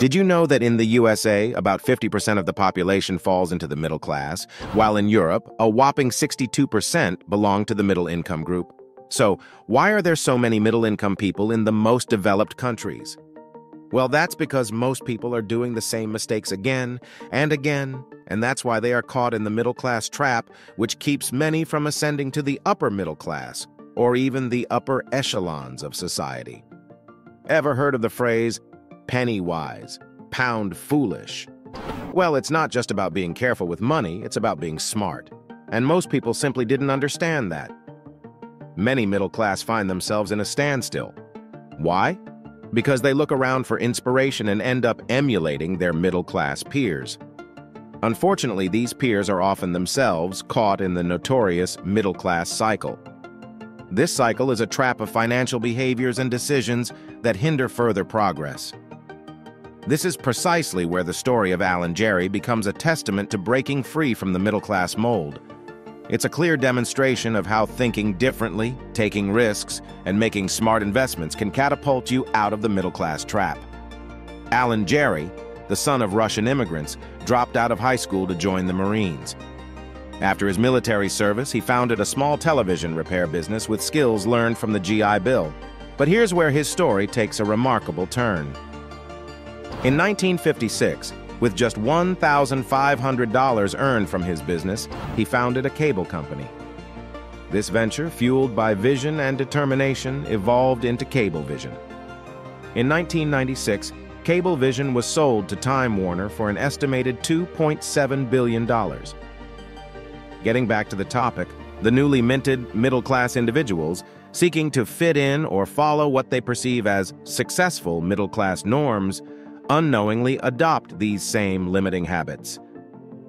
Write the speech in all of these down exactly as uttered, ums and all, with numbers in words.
Did you know that in the U S A, about fifty percent of the population falls into the middle class, while in Europe, a whopping sixty-two percent belong to the middle income group? So, why are there so many middle-income people in the most developed countries? Well, that's because most people are doing the same mistakes again and again, and that's why they are caught in the middle-class trap, which keeps many from ascending to the upper middle class, or even the upper echelons of society. Ever heard of the phrase, penny-wise, pound-foolish? Well, it's not just about being careful with money, it's about being smart. And most people simply didn't understand that. Many middle class find themselves in a standstill. Why? Because they look around for inspiration and end up emulating their middle class peers. Unfortunately, these peers are often themselves caught in the notorious middle class cycle. This cycle is a trap of financial behaviors and decisions that hinder further progress. This is precisely where the story of Alan Jerry becomes a testament to breaking free from the middle class mold. It's a clear demonstration of how thinking differently, taking risks, and making smart investments can catapult you out of the middle-class trap. Alan Jerry, the son of Russian immigrants, dropped out of high school to join the Marines. After his military service, he founded a small television repair business with skills learned from the G I Bill. But here's where his story takes a remarkable turn. In nineteen fifty-six, with just one thousand five hundred dollars earned from his business, he founded a cable company. This venture, fueled by vision and determination, evolved into Cablevision. In nineteen ninety-six, Cablevision was sold to Time Warner for an estimated two point seven billion dollars. Getting back to the topic, the newly minted middle-class individuals, seeking to fit in or follow what they perceive as successful middle-class norms, unknowingly adopt these same limiting habits.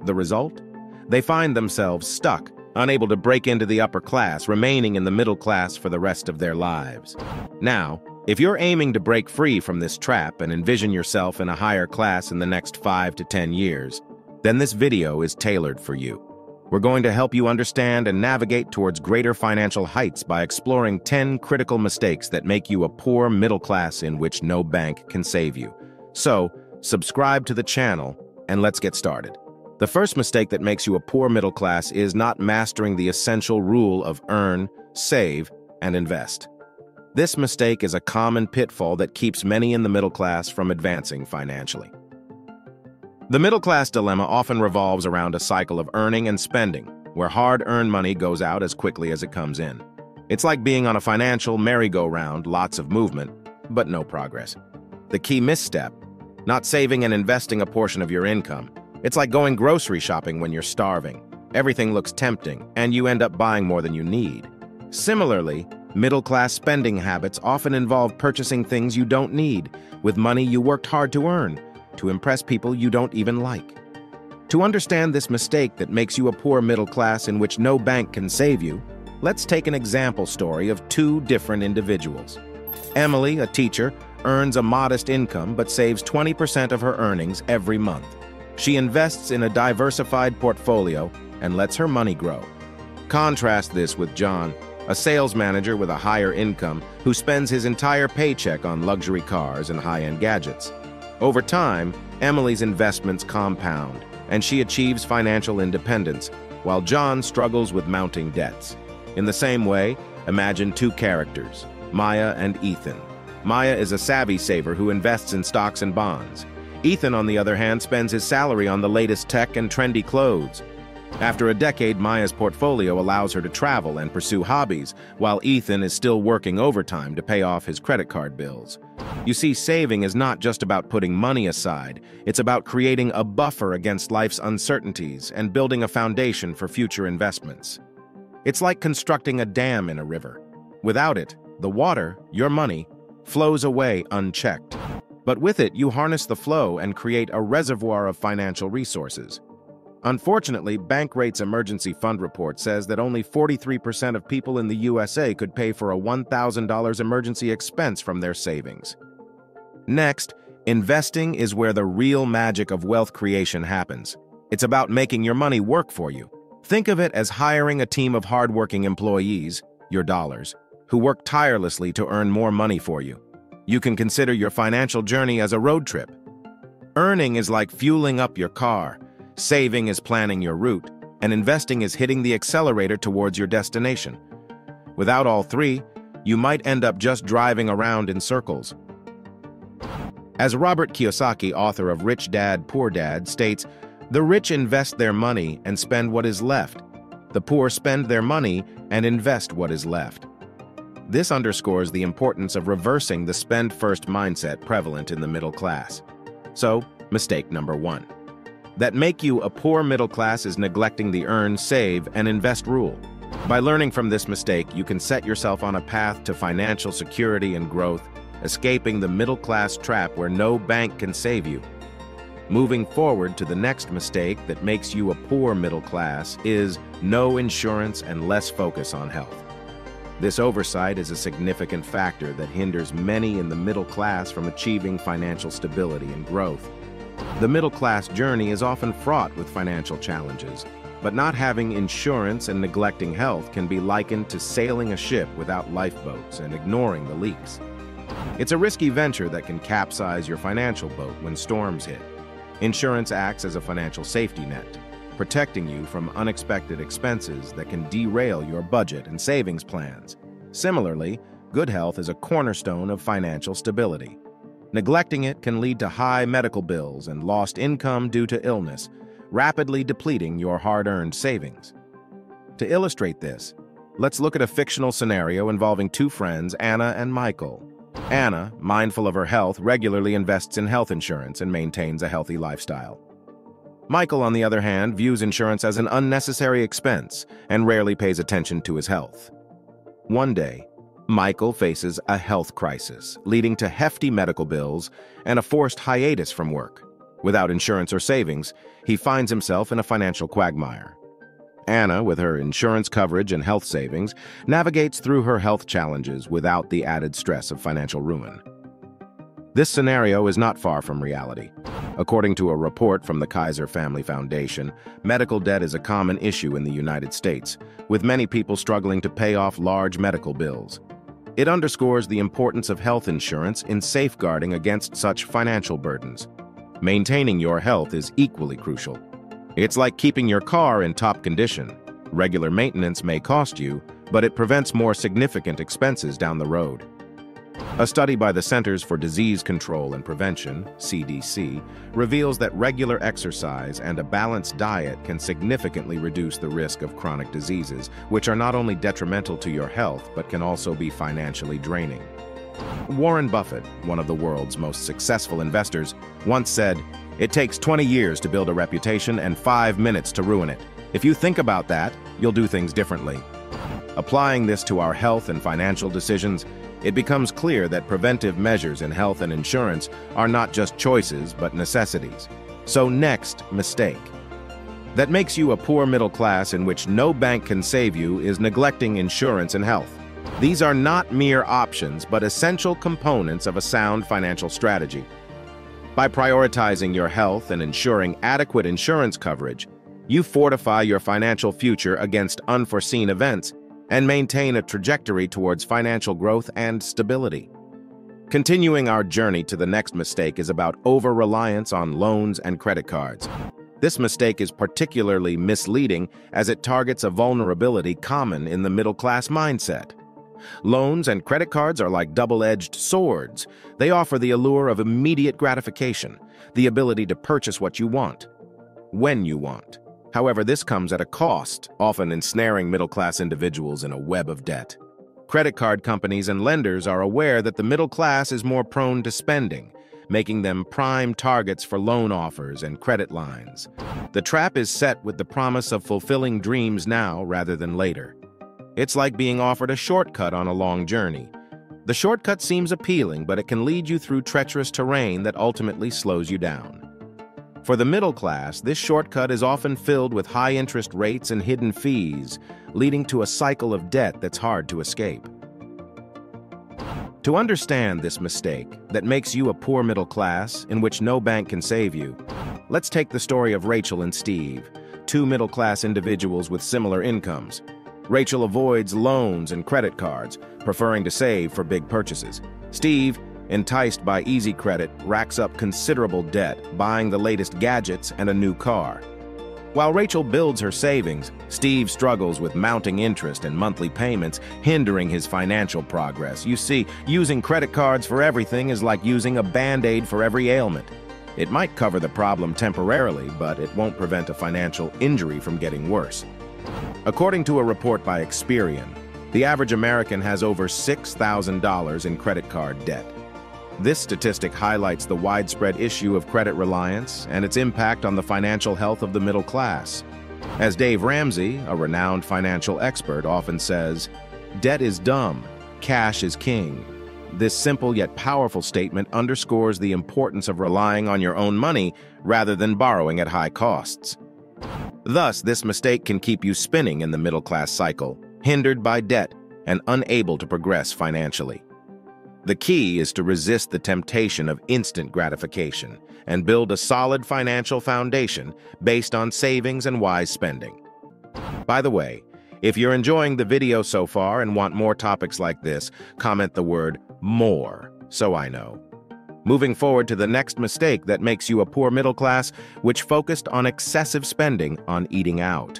The result? They find themselves stuck, unable to break into the upper class, remaining in the middle class for the rest of their lives. Now, if you're aiming to break free from this trap and envision yourself in a higher class in the next five to ten years, then this video is tailored for you. We're going to help you understand and navigate towards greater financial heights by exploring ten critical mistakes that make you a poor middle class in which no bank can save you. So, subscribe to the channel, and let's get started. The first mistake that makes you a poor middle class is not mastering the essential rule of earn, save, and invest. This mistake is a common pitfall that keeps many in the middle class from advancing financially. The middle class dilemma often revolves around a cycle of earning and spending, where hard-earned money goes out as quickly as it comes in. It's like being on a financial merry-go-round, lots of movement, but no progress. The key misstep: not saving and investing a portion of your income. It's like going grocery shopping when you're starving. Everything looks tempting, and you end up buying more than you need. Similarly, middle-class spending habits often involve purchasing things you don't need, with money you worked hard to earn, to impress people you don't even like. To understand this mistake that makes you a poor middle class in which no bank can save you, let's take an example story of two different individuals. Emily, a teacher, earns a modest income but saves twenty percent of her earnings every month. She invests in a diversified portfolio and lets her money grow. Contrast this with John, a sales manager with a higher income who spends his entire paycheck on luxury cars and high-end gadgets. Over time, Emily's investments compound, and she achieves financial independence, while John struggles with mounting debts. In the same way, imagine two characters, Maya and Ethan. Maya is a savvy saver who invests in stocks and bonds. Ethan, on the other hand, spends his salary on the latest tech and trendy clothes. After a decade, Maya's portfolio allows her to travel and pursue hobbies, while Ethan is still working overtime to pay off his credit card bills. You see, saving is not just about putting money aside. It's about creating a buffer against life's uncertainties and building a foundation for future investments. It's like constructing a dam in a river. Without it, the water, your money, flows away unchecked. But with it, you harness the flow and create a reservoir of financial resources. Unfortunately, Bankrate's emergency fund report says that only forty-three percent of people in the U S A could pay for a one thousand dollar emergency expense from their savings. Next, investing is where the real magic of wealth creation happens. It's about making your money work for you. Think of it as hiring a team of hardworking employees, your dollars, who work tirelessly to earn more money for you. You can consider your financial journey as a road trip. Earning is like fueling up your car, saving is planning your route, and investing is hitting the accelerator towards your destination. Without all three, you might end up just driving around in circles. As Robert Kiyosaki, author of Rich Dad, Poor Dad, states, "The rich invest their money and spend what is left. The poor spend their money and invest what is left." This underscores the importance of reversing the spend-first mindset prevalent in the middle class. So, mistake number one. That make you a poor middle class is neglecting the earn, save, and invest rule. By learning from this mistake, you can set yourself on a path to financial security and growth, escaping the middle class trap where no bank can save you. Moving forward to the next mistake that makes you a poor middle class is no insurance and less focus on health. This oversight is a significant factor that hinders many in the middle class from achieving financial stability and growth. The middle class journey is often fraught with financial challenges, but not having insurance and neglecting health can be likened to sailing a ship without lifeboats and ignoring the leaks. It's a risky venture that can capsize your financial boat when storms hit. Insurance acts as a financial safety net, protecting you from unexpected expenses that can derail your budget and savings plans. Similarly, good health is a cornerstone of financial stability. Neglecting it can lead to high medical bills and lost income due to illness, rapidly depleting your hard-earned savings. To illustrate this, let's look at a fictional scenario involving two friends, Anna and Michael. Anna, mindful of her health, regularly invests in health insurance and maintains a healthy lifestyle. Michael, on the other hand, views insurance as an unnecessary expense and rarely pays attention to his health. One day, Michael faces a health crisis, leading to hefty medical bills and a forced hiatus from work. Without insurance or savings, he finds himself in a financial quagmire. Anna, with her insurance coverage and health savings, navigates through her health challenges without the added stress of financial ruin. This scenario is not far from reality. According to a report from the Kaiser Family Foundation, medical debt is a common issue in the United States, with many people struggling to pay off large medical bills. It underscores the importance of health insurance in safeguarding against such financial burdens. Maintaining your health is equally crucial. It's like keeping your car in top condition. Regular maintenance may cost you, but it prevents more significant expenses down the road. A study by the Centers for Disease Control and Prevention, C D C, reveals that regular exercise and a balanced diet can significantly reduce the risk of chronic diseases, which are not only detrimental to your health but can also be financially draining. Warren Buffett, one of the world's most successful investors, once said, "It takes twenty years to build a reputation and five minutes to ruin it. If you think about that, you'll do things differently." Applying this to our health and financial decisions, it becomes clear that preventive measures in health and insurance are not just choices but necessities. So next mistake. That makes you a poor middle class in which no bank can save you is neglecting insurance and health. These are not mere options but essential components of a sound financial strategy. By prioritizing your health and ensuring adequate insurance coverage, you fortify your financial future against unforeseen events and maintain a trajectory towards financial growth and stability. Continuing our journey to the next mistake is about over-reliance on loans and credit cards. This mistake is particularly misleading as it targets a vulnerability common in the middle-class mindset. Loans and credit cards are like double-edged swords. They offer the allure of immediate gratification, the ability to purchase what you want, when you want. However, this comes at a cost, often ensnaring middle-class individuals in a web of debt. Credit card companies and lenders are aware that the middle class is more prone to spending, making them prime targets for loan offers and credit lines. The trap is set with the promise of fulfilling dreams now rather than later. It's like being offered a shortcut on a long journey. The shortcut seems appealing, but it can lead you through treacherous terrain that ultimately slows you down. For the middle class, this shortcut is often filled with high interest rates and hidden fees, leading to a cycle of debt that's hard to escape. To understand this mistake that makes you a poor middle class in which no bank can save you, let's take the story of Rachel and Steve, two middle-class individuals with similar incomes. Rachel avoids loans and credit cards, preferring to save for big purchases. Steve, enticed by easy credit, racks up considerable debt, buying the latest gadgets and a new car. While Rachel builds her savings, Steve struggles with mounting interest and monthly payments, hindering his financial progress. You see, using credit cards for everything is like using a Band-Aid for every ailment. It might cover the problem temporarily, but it won't prevent a financial injury from getting worse. According to a report by Experian, the average American has over six thousand dollars in credit card debt. This statistic highlights the widespread issue of credit reliance and its impact on the financial health of the middle class. As Dave Ramsey, a renowned financial expert, often says, "Debt is dumb, cash is king." This simple yet powerful statement underscores the importance of relying on your own money rather than borrowing at high costs. Thus, this mistake can keep you spinning in the middle-class cycle, hindered by debt and unable to progress financially. The key is to resist the temptation of instant gratification and build a solid financial foundation based on savings and wise spending. By the way, if you're enjoying the video so far and want more topics like this, comment the word more so I know. Moving forward to the next mistake that makes you a poor middle class, which focused on excessive spending on eating out.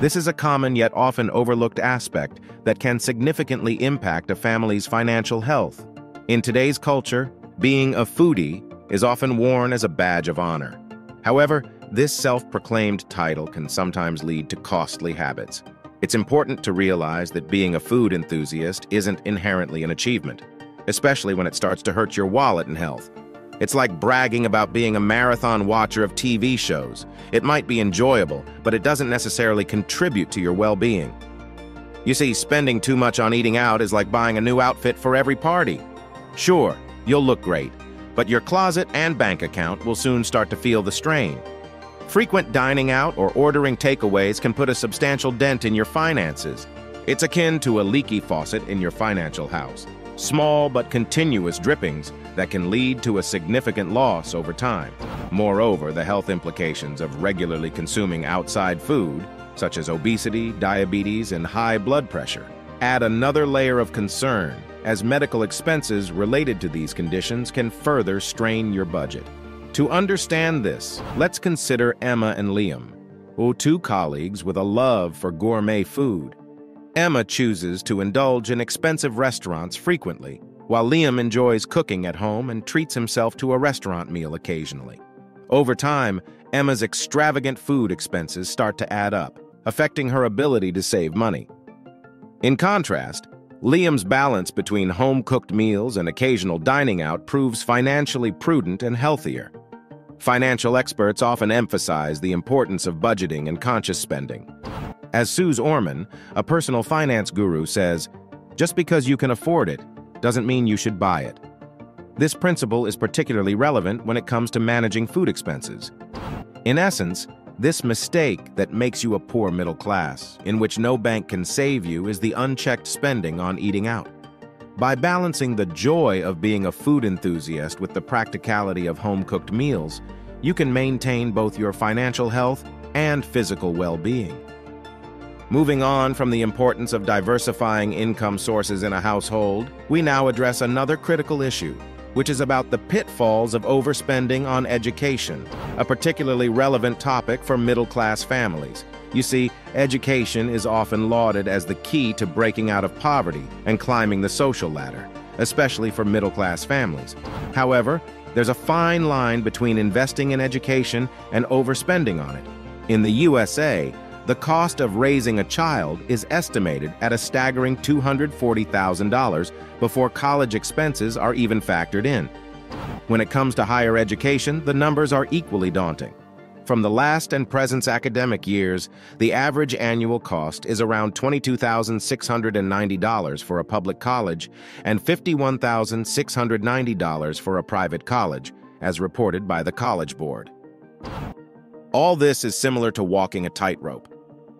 This is a common yet often overlooked aspect that can significantly impact a family's financial health. In today's culture, being a foodie is often worn as a badge of honor. However, this self-proclaimed title can sometimes lead to costly habits. It's important to realize that being a food enthusiast isn't inherently an achievement, especially when it starts to hurt your wallet and health. It's like bragging about being a marathon watcher of T V shows. It might be enjoyable, but it doesn't necessarily contribute to your well-being. You see, spending too much on eating out is like buying a new outfit for every party. Sure, you'll look great, but your closet and bank account will soon start to feel the strain. Frequent dining out or ordering takeaways can put a substantial dent in your finances. It's akin to a leaky faucet in your financial house, small but continuous drippings that can lead to a significant loss over time. Moreover, the health implications of regularly consuming outside food, such as obesity, diabetes, and high blood pressure, add another layer of concern, as medical expenses related to these conditions can further strain your budget. To understand this, let's consider Emma and Liam, who are two colleagues with a love for gourmet food. Emma chooses to indulge in expensive restaurants frequently, while Liam enjoys cooking at home and treats himself to a restaurant meal occasionally. Over time, Emma's extravagant food expenses start to add up, affecting her ability to save money. In contrast, Liam's balance between home-cooked meals and occasional dining out proves financially prudent and healthier. Financial experts often emphasize the importance of budgeting and conscious spending. As Suze Orman, a personal finance guru, says, "Just because you can afford it doesn't mean you should buy it." This principle is particularly relevant when it comes to managing food expenses. In essence, this mistake that makes you a poor middle class, in which no bank can save you, is the unchecked spending on eating out. By balancing the joy of being a food enthusiast with the practicality of home-cooked meals, you can maintain both your financial health and physical well-being. Moving on from the importance of diversifying income sources in a household, we now address another critical issue, which is about the pitfalls of overspending on education, a particularly relevant topic for middle-class families. You see, education is often lauded as the key to breaking out of poverty and climbing the social ladder, especially for middle-class families. However, there's a fine line between investing in education and overspending on it. In the U S A, the cost of raising a child is estimated at a staggering two hundred forty thousand dollars before college expenses are even factored in. When it comes to higher education, the numbers are equally daunting. From the last and present academic years, the average annual cost is around twenty-two thousand six hundred ninety dollars for a public college and fifty-one thousand six hundred ninety dollars for a private college, as reported by the College Board. All this is similar to walking a tightrope.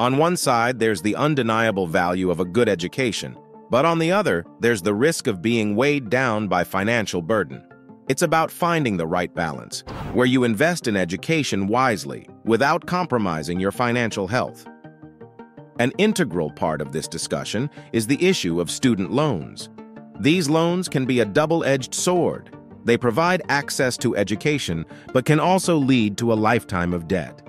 On one side, there's the undeniable value of a good education, but on the other, there's the risk of being weighed down by financial burden. It's about finding the right balance, where you invest in education wisely, without compromising your financial health. An integral part of this discussion is the issue of student loans. These loans can be a double-edged sword. They provide access to education, but can also lead to a lifetime of debt.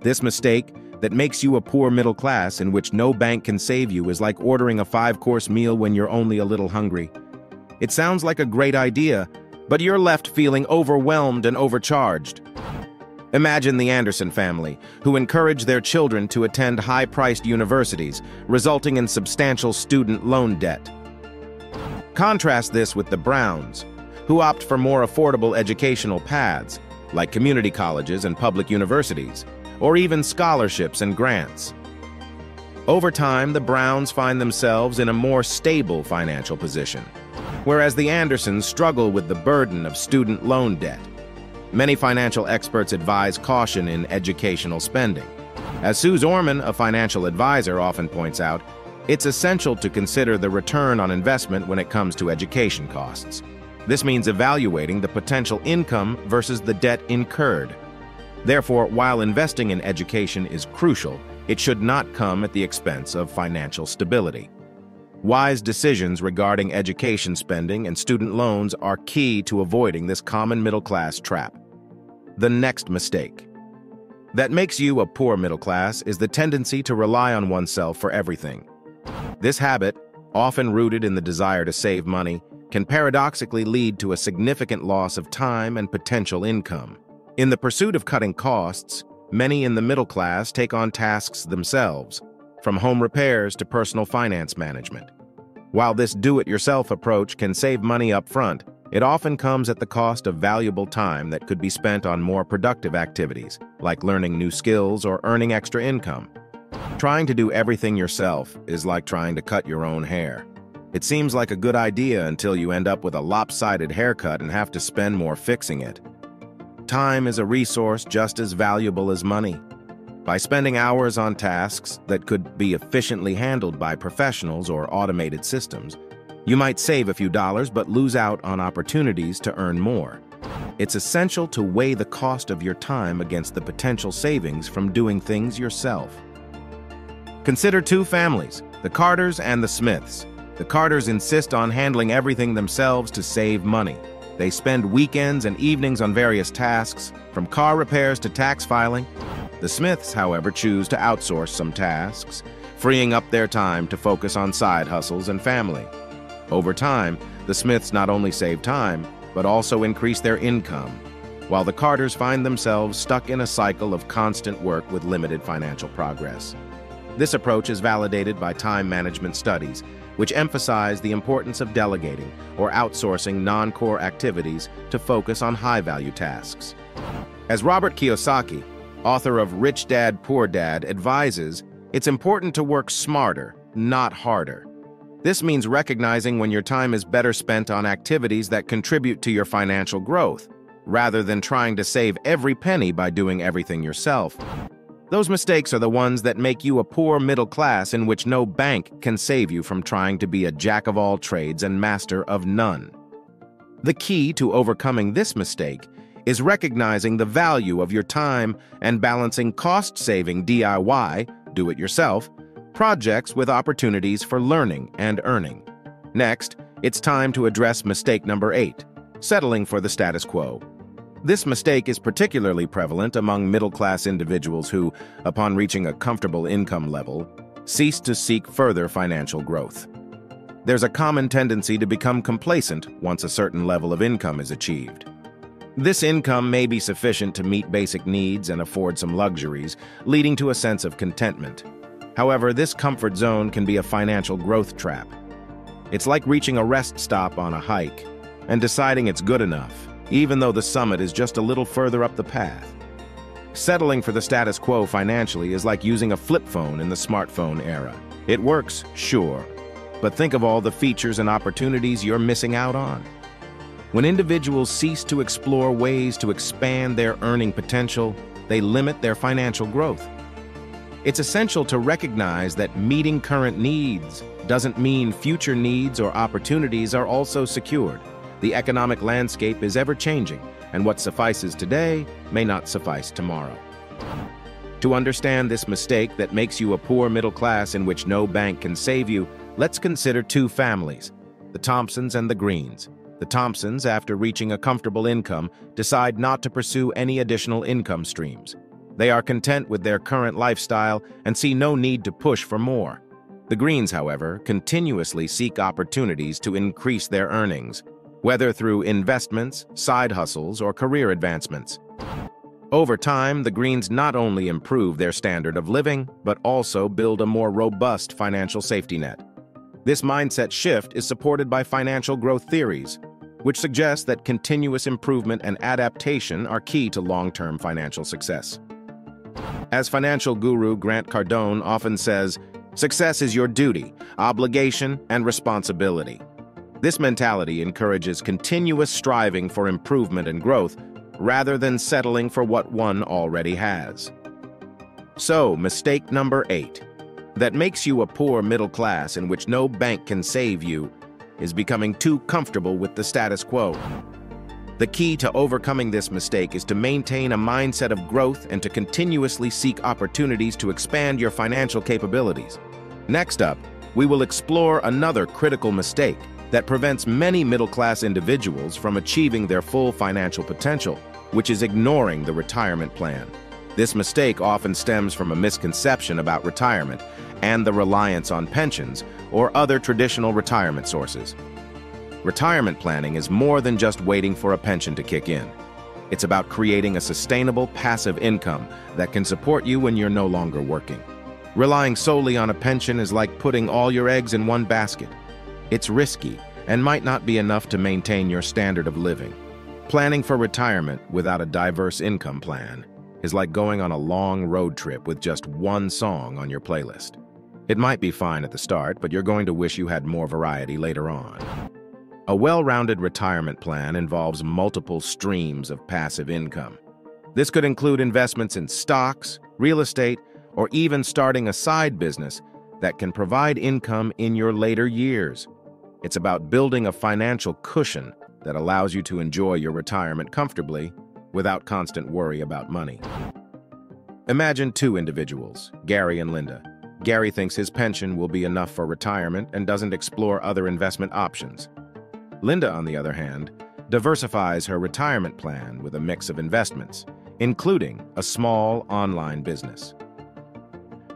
This mistake that makes you a poor middle class in which no bank can save you is like ordering a five-course meal when you're only a little hungry. It sounds like a great idea, but you're left feeling overwhelmed and overcharged. Imagine the Anderson family, who encourage their children to attend high-priced universities, resulting in substantial student loan debt. Contrast this with the Browns, who opt for more affordable educational paths, like community colleges and public universities, or even scholarships and grants. Over time, the Browns find themselves in a more stable financial position, whereas the Andersons struggle with the burden of student loan debt. Many financial experts advise caution in educational spending. As Suze Orman, a financial advisor, often points out, it's essential to consider the return on investment when it comes to education costs. This means evaluating the potential income versus the debt incurred. Therefore, while investing in education is crucial, it should not come at the expense of financial stability. Wise decisions regarding education spending and student loans are key to avoiding this common middle-class trap. The next mistake that makes you a poor middle class is the tendency to rely on oneself for everything. This habit, often rooted in the desire to save money, can paradoxically lead to a significant loss of time and potential income. In the pursuit of cutting costs, many in the middle class take on tasks themselves, from home repairs to personal finance management. While this do-it-yourself approach can save money up front, it often comes at the cost of valuable time that could be spent on more productive activities, like learning new skills or earning extra income. Trying to do everything yourself is like trying to cut your own hair. It seems like a good idea until you end up with a lopsided haircut and have to spend more fixing it. Time is a resource just as valuable as money. By spending hours on tasks that could be efficiently handled by professionals or automated systems, you might save a few dollars but lose out on opportunities to earn more. It's essential to weigh the cost of your time against the potential savings from doing things yourself. Consider two families, the Carters and the Smiths. The Carters insist on handling everything themselves to save money. They spend weekends and evenings on various tasks, from car repairs to tax filing. The Smiths, however, choose to outsource some tasks, freeing up their time to focus on side hustles and family. Over time, the Smiths not only save time, but also increase their income, while the Carters find themselves stuck in a cycle of constant work with limited financial progress. This approach is validated by time management studies, which emphasize the importance of delegating or outsourcing non-core activities to focus on high-value tasks. As Robert Kiyosaki, author of Rich Dad, Poor Dad, advises, it's important to work smarter, not harder. This means recognizing when your time is better spent on activities that contribute to your financial growth, rather than trying to save every penny by doing everything yourself. Those mistakes are the ones that make you a poor middle class in which no bank can save you from trying to be a jack of all trades and master of none. The key to overcoming this mistake is recognizing the value of your time and balancing cost-saving D I Y, do-it-yourself, projects with opportunities for learning and earning. Next, it's time to address mistake number eight, settling for the status quo. This mistake is particularly prevalent among middle-class individuals who, upon reaching a comfortable income level, cease to seek further financial growth. There's a common tendency to become complacent once a certain level of income is achieved. This income may be sufficient to meet basic needs and afford some luxuries, leading to a sense of contentment. However, this comfort zone can be a financial growth trap. It's like reaching a rest stop on a hike and deciding it's good enough, even though the summit is just a little further up the path. Settling for the status quo financially is like using a flip phone in the smartphone era. It works, sure, but think of all the features and opportunities you're missing out on. When individuals cease to explore ways to expand their earning potential, they limit their financial growth. It's essential to recognize that meeting current needs doesn't mean future needs or opportunities are also secured. The economic landscape is ever-changing, and what suffices today may not suffice tomorrow. To understand this mistake that makes you a poor middle class in which no bank can save you, let's consider two families, the Thompsons and the Greens. The Thompsons, after reaching a comfortable income, decide not to pursue any additional income streams. They are content with their current lifestyle and see no need to push for more. The Greens, however, continuously seek opportunities to increase their earnings, whether through investments, side hustles, or career advancements. Over time, the Greens not only improve their standard of living, but also build a more robust financial safety net. This mindset shift is supported by financial growth theories, which suggests that continuous improvement and adaptation are key to long-term financial success. As financial guru Grant Cardone often says, "Success is your duty, obligation, and responsibility." This mentality encourages continuous striving for improvement and growth, rather than settling for what one already has. So, mistake number eight, that makes you a poor middle class in which no bank can save you, is becoming too comfortable with the status quo. The key to overcoming this mistake is to maintain a mindset of growth and to continuously seek opportunities to expand your financial capabilities. Next up, we will explore another critical mistake that prevents many middle-class individuals from achieving their full financial potential, which is ignoring the retirement plan. This mistake often stems from a misconception about retirement and the reliance on pensions or other traditional retirement sources. Retirement planning is more than just waiting for a pension to kick in. It's about creating a sustainable, passive income that can support you when you're no longer working. Relying solely on a pension is like putting all your eggs in one basket. It's risky and might not be enough to maintain your standard of living. Planning for retirement without a diverse income plan is like going on a long road trip with just one song on your playlist. It might be fine at the start, but you're going to wish you had more variety later on. A well-rounded retirement plan involves multiple streams of passive income. This could include investments in stocks, real estate, or even starting a side business that can provide income in your later years. It's about building a financial cushion that allows you to enjoy your retirement comfortably without constant worry about money. Imagine two individuals, Gary and Linda. Gary thinks his pension will be enough for retirement and doesn't explore other investment options. Linda, on the other hand, diversifies her retirement plan with a mix of investments, including a small online business.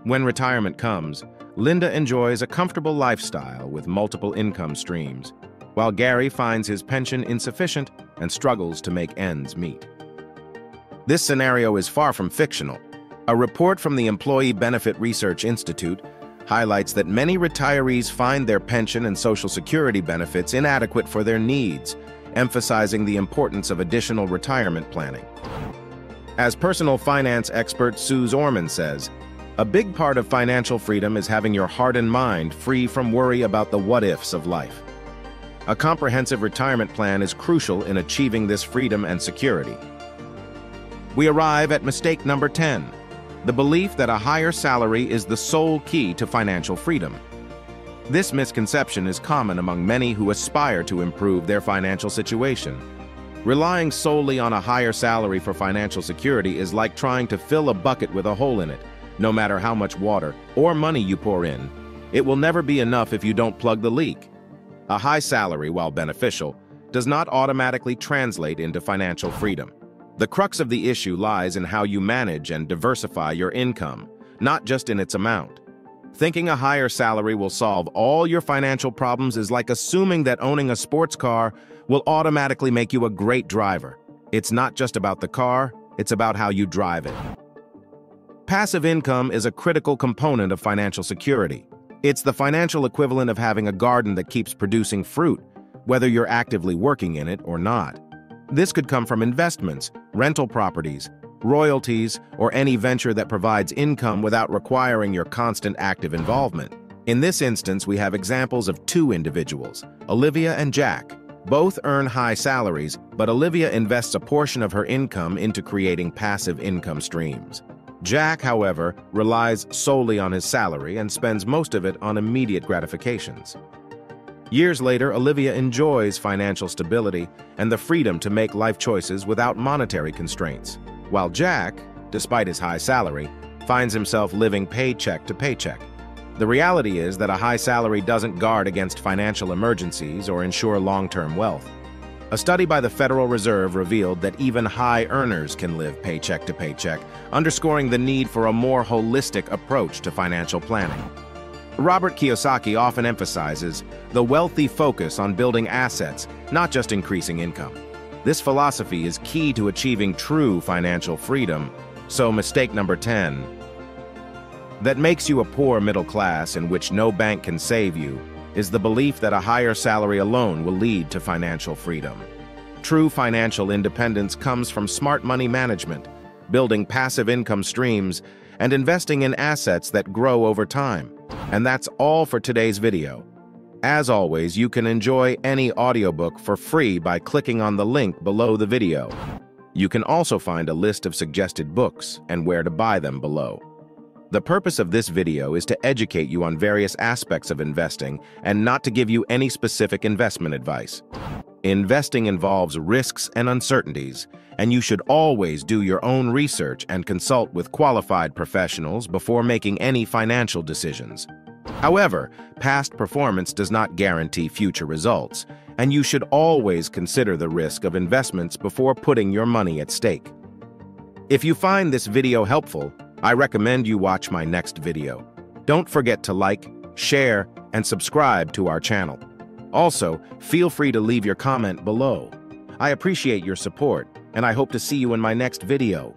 When retirement comes, Linda enjoys a comfortable lifestyle with multiple income streams, while Gary finds his pension insufficient and struggles to make ends meet. This scenario is far from fictional. A report from the Employee Benefit Research Institute highlights that many retirees find their pension and Social Security benefits inadequate for their needs, emphasizing the importance of additional retirement planning. As personal finance expert Suze Orman says, "A big part of financial freedom is having your heart and mind free from worry about the what-ifs of life." A comprehensive retirement plan is crucial in achieving this freedom and security. We arrive at mistake number ten, the belief that a higher salary is the sole key to financial freedom. This misconception is common among many who aspire to improve their financial situation. Relying solely on a higher salary for financial security is like trying to fill a bucket with a hole in it. No matter how much water or money you pour in, it will never be enough if you don't plug the leak. A high salary, while beneficial, does not automatically translate into financial freedom. The crux of the issue lies in how you manage and diversify your income, not just in its amount. Thinking a higher salary will solve all your financial problems is like assuming that owning a sports car will automatically make you a great driver. It's not just about the car, it's about how you drive it. Passive income is a critical component of financial security. It's the financial equivalent of having a garden that keeps producing fruit, whether you're actively working in it or not. This could come from investments, rental properties, royalties, or any venture that provides income without requiring your constant active involvement. In this instance, we have examples of two individuals, Olivia and Jack. Both earn high salaries, but Olivia invests a portion of her income into creating passive income streams. Jack, however, relies solely on his salary and spends most of it on immediate gratifications. Years later, Olivia enjoys financial stability and the freedom to make life choices without monetary constraints, while Jack, despite his high salary, finds himself living paycheck to paycheck. The reality is that a high salary doesn't guard against financial emergencies or ensure long-term wealth. A study by the Federal Reserve revealed that even high earners can live paycheck to paycheck, underscoring the need for a more holistic approach to financial planning. Robert Kiyosaki often emphasizes the wealthy focus on building assets, not just increasing income. This philosophy is key to achieving true financial freedom. So mistake number ten, that makes you a poor middle class in which no bank can save you, is the belief that a higher salary alone will lead to financial freedom. True financial independence comes from smart money management, building passive income streams, and investing in assets that grow over time. And that's all for today's video. As always, you can enjoy any audiobook for free by clicking on the link below the video. You can also find a list of suggested books and where to buy them below. The purpose of this video is to educate you on various aspects of investing and not to give you any specific investment advice. Investing involves risks and uncertainties, and you should always do your own research and consult with qualified professionals before making any financial decisions. However, past performance does not guarantee future results, and you should always consider the risk of investments before putting your money at stake. If you find this video helpful, I recommend you watch my next video. Don't forget to like, share, and subscribe to our channel. Also, feel free to leave your comment below. I appreciate your support, and I hope to see you in my next video.